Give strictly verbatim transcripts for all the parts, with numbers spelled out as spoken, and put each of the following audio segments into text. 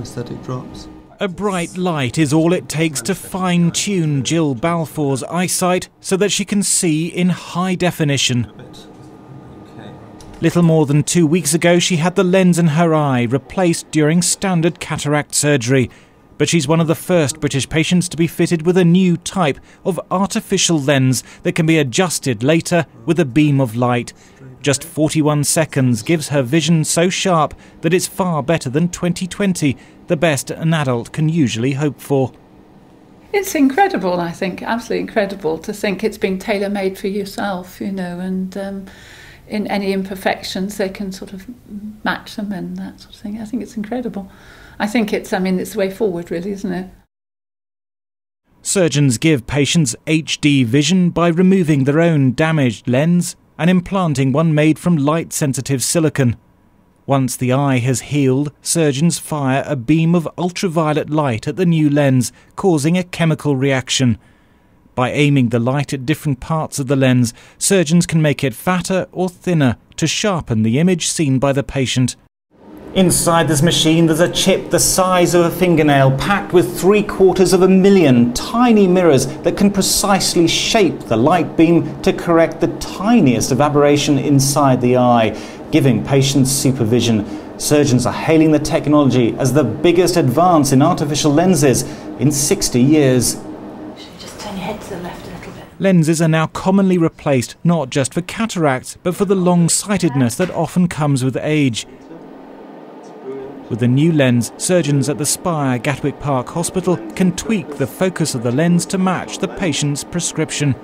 Aesthetic drops. A bright light is all it takes to fine-tune Jill Balfour's eyesight so that she can see in high definition. Little more than two weeks ago she had the lens in her eye replaced during standard cataract surgery, but she's one of the first British patients to be fitted with a new type of artificial lens that can be adjusted later with a beam of light. Just forty-one seconds gives her vision so sharp that it's far better than twenty twenty, the best an adult can usually hope for. It's incredible, I think, absolutely incredible to think it's been tailor-made for yourself, you know, and um, in any imperfections they can sort of match them and that sort of thing. I think it's incredible. I think it's, I mean, it's the way forward really, isn't it? Surgeons give patients H D vision by removing their own damaged lens and implanting one made from light-sensitive silicon. Once the eye has healed, surgeons fire a beam of ultraviolet light at the new lens, causing a chemical reaction. By aiming the light at different parts of the lens, surgeons can make it fatter or thinner to sharpen the image seen by the patient. Inside this machine there's a chip the size of a fingernail packed with three quarters of a million tiny mirrors that can precisely shape the light beam to correct the tiniest of aberration inside the eye, giving patients supervision. Surgeons are hailing the technology as the biggest advance in artificial lenses in sixty years. Just turn your head to the left a little bit. Lenses are now commonly replaced not just for cataracts but for the long-sightedness that often comes with age. With the new lens, surgeons at the Spire Gatwick Park Hospital can tweak the focus of the lens to match the patient's prescription.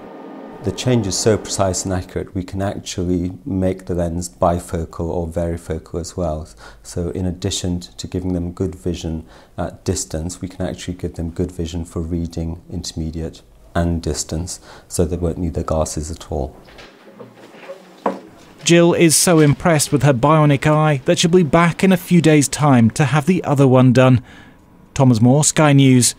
The change is so precise and accurate, we can actually make the lens bifocal or varifocal as well. So in addition to giving them good vision at distance, we can actually give them good vision for reading, intermediate and distance, so they won't need their glasses at all. Jill is so impressed with her bionic eye that she'll be back in a few days' time to have the other one done. Thomas Moore, Sky News.